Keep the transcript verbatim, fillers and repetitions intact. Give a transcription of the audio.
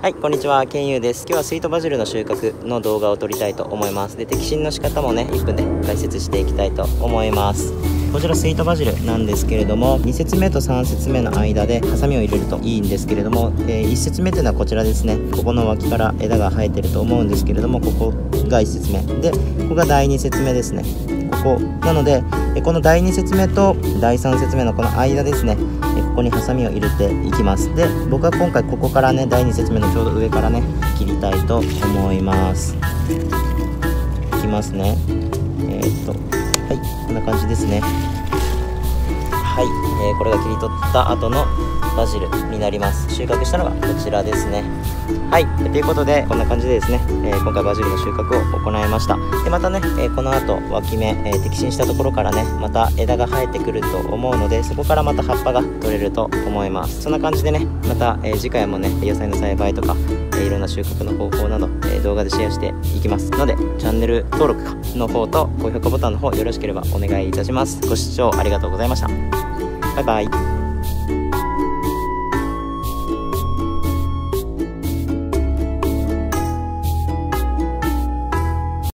はい、こんにちは、ケンユウです。今日はスイートバジルの収穫の動画を撮りたいと思います。で、摘心の仕方もね、いっぷんで解説していきたいと思います。こちらスイートバジルなんですけれども、に節目とさん節目の間でハサミを入れるといいんですけれども、えー、いち節目というのはこちらですね。ここの脇から枝が生えてると思うんですけれども、ここがいち節目。で、ここがだいに節目ですね。ここなので、このだいに節目とだいさん節目のこの間ですね、ここにハサミを入れていきます。で、僕は今回ここからね、だいに節目のちょうど上からね切りたいと思います。いきますね。えー、っとはい、こんな感じですね。はい、えー、これが切り取った後のバジルになります。収穫したのがこちらですね。はい、ということでこんな感じでですね、えー、今回バジルの収穫を行いました。で、またね、えー、この後脇芽、えー、摘心したところからね、また枝が生えてくると思うので、そこからまた葉っぱが取れると思います。そんな感じでね、また、えー、次回もね、野菜の栽培とか、えー、いろんな収穫の方法など、えー、動画でシェアしていきますので、チャンネル登録の方と高評価ボタンの方よろしければお願いいたします。ご視聴ありがとうございました。バイバイ。